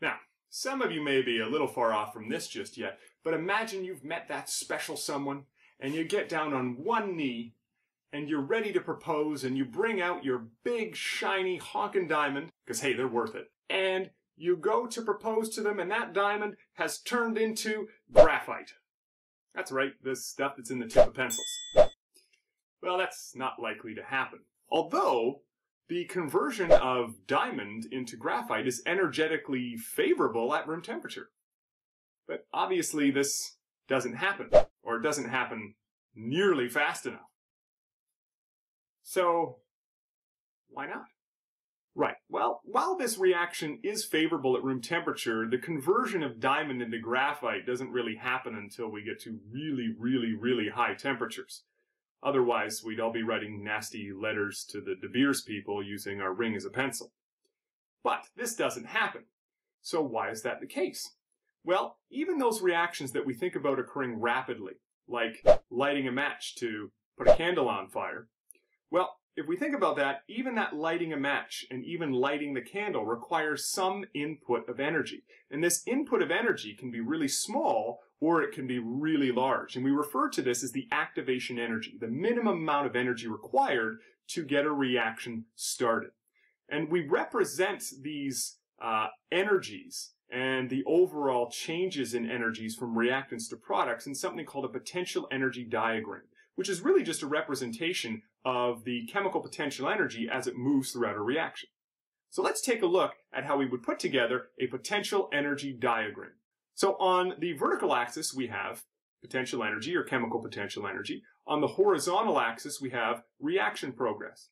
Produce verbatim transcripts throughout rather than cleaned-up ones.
Now, some of you may be a little far off from this just yet, but imagine you've met that special someone and you get down on one knee and you're ready to propose and you bring out your big, shiny, honkin' diamond, because hey, they're worth it, and you go to propose to them and that diamond has turned into graphite. That's right, the stuff that's in the tip of pencils. Well, that's not likely to happen. Although, the conversion of diamond into graphite is energetically favorable at room temperature. But obviously this doesn't happen, or it doesn't happen nearly fast enough. So, why not? Right, well, while this reaction is favorable at room temperature, the conversion of diamond into graphite doesn't really happen until we get to really, really, really high temperatures. Otherwise, we'd all be writing nasty letters to the De Beers people using our ring as a pencil. But this doesn't happen. So why is that the case? Well, even those reactions that we think about occurring rapidly, like lighting a match to put a candle on fire, well, if we think about that, even that lighting a match and even lighting the candle requires some input of energy. And this input of energy can be really small, or it can be really large. And we refer to this as the activation energy, the minimum amount of energy required to get a reaction started. And we represent these uh, energies and the overall changes in energies from reactants to products in something called a potential energy diagram, which is really just a representation of the chemical potential energy as it moves throughout a reaction. So let's take a look at how we would put together a potential energy diagram. So on the vertical axis we have potential energy or chemical potential energy. On the horizontal axis we have reaction progress.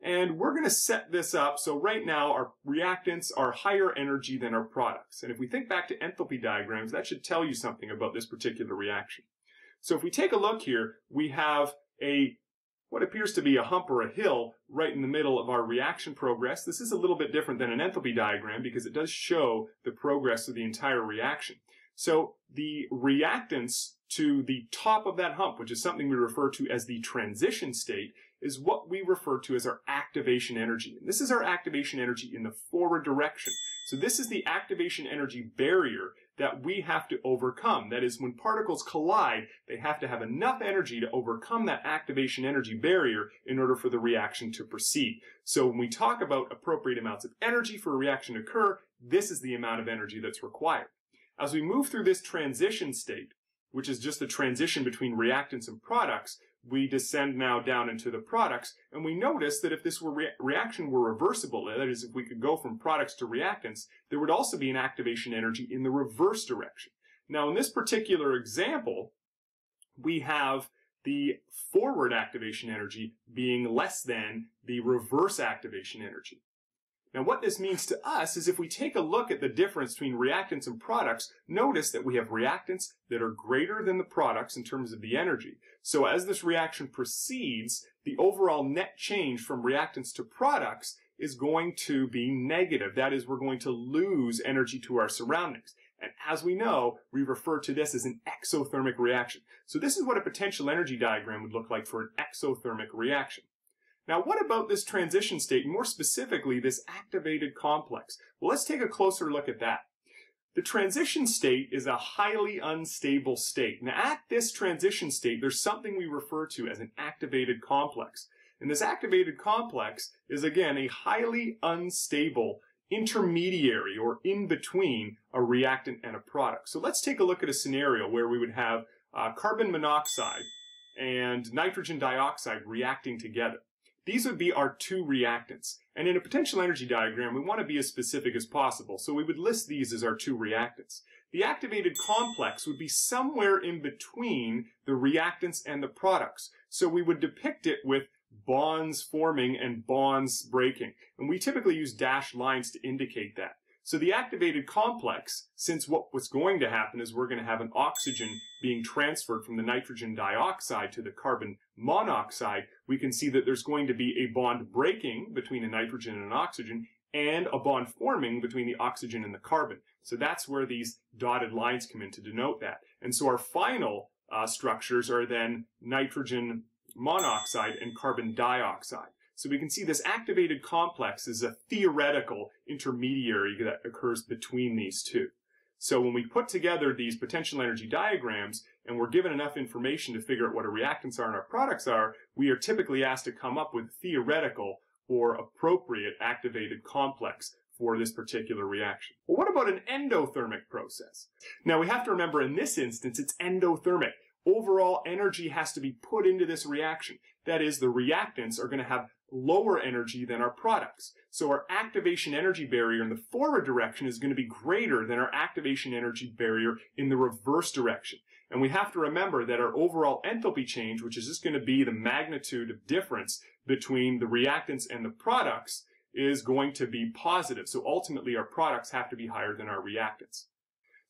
And we're going to set this up so right now our reactants are higher energy than our products. And if we think back to enthalpy diagrams, that should tell you something about this particular reaction. So if we take a look here, we have a what appears to be a hump or a hill right in the middle of our reaction progress. This is a little bit different than an enthalpy diagram because it does show the progress of the entire reaction. So the reactants to the top of that hump, which is something we refer to as the transition state, is what we refer to as our activation energy. And this is our activation energy in the forward direction. So this is the activation energy barrier that we have to overcome. That is, when particles collide, they have to have enough energy to overcome that activation energy barrier in order for the reaction to proceed. So when we talk about appropriate amounts of energy for a reaction to occur, this is the amount of energy that's required. As we move through this transition state, which is just the transition between reactants and products, we descend now down into the products, and we notice that if this were re reaction were reversible, that is, if we could go from products to reactants, there would also be an activation energy in the reverse direction. Now, in this particular example, we have the forward activation energy being less than the reverse activation energy. Now, what this means to us is if we take a look at the difference between reactants and products, notice that we have reactants that are greater than the products in terms of the energy. So as this reaction proceeds, the overall net change from reactants to products is going to be negative. That is, we're going to lose energy to our surroundings. And as we know, we refer to this as an exothermic reaction. So this is what a potential energy diagram would look like for an exothermic reaction. Now, what about this transition state, more specifically this activated complex? Well, let's take a closer look at that. The transition state is a highly unstable state. Now, at this transition state, there's something we refer to as an activated complex. And this activated complex is, again, a highly unstable intermediary or in between a reactant and a product. So let's take a look at a scenario where we would have uh, carbon monoxide and nitrogen dioxide reacting together. These would be our two reactants. And in a potential energy diagram, we want to be as specific as possible, so we would list these as our two reactants. The activated complex would be somewhere in between the reactants and the products. So we would depict it with bonds forming and bonds breaking. And we typically use dashed lines to indicate that. So the activated complex, since what, what's going to happen is we're going to have an oxygen being transferred from the nitrogen dioxide to the carbon monoxide, we can see that there's going to be a bond breaking between a nitrogen and an oxygen and a bond forming between the oxygen and the carbon. So that's where these dotted lines come in to denote that. And so our final uh, structures are then nitrogen monoxide and carbon dioxide. So we can see this activated complex is a theoretical intermediary that occurs between these two. So when we put together these potential energy diagrams and we're given enough information to figure out what our reactants are and our products are, we are typically asked to come up with a theoretical or appropriate activated complex for this particular reaction. Well, what about an endothermic process? Now we have to remember in this instance it's endothermic. Overall energy has to be put into this reaction. That is, the reactants are going to have lower energy than our products. So our activation energy barrier in the forward direction is going to be greater than our activation energy barrier in the reverse direction. And we have to remember that our overall enthalpy change, which is just going to be the magnitude of difference between the reactants and the products, is going to be positive. So ultimately our products have to be higher than our reactants.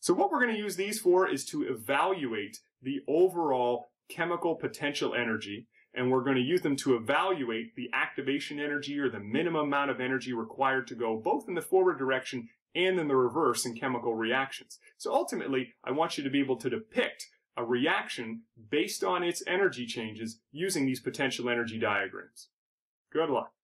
So what we're going to use these for is to evaluate the overall chemical potential energy, and we're going to use them to evaluate the activation energy, or the minimum amount of energy required to go both in the forward direction and in the reverse in chemical reactions. So ultimately, I want you to be able to depict a reaction based on its energy changes using these potential energy diagrams. Good luck.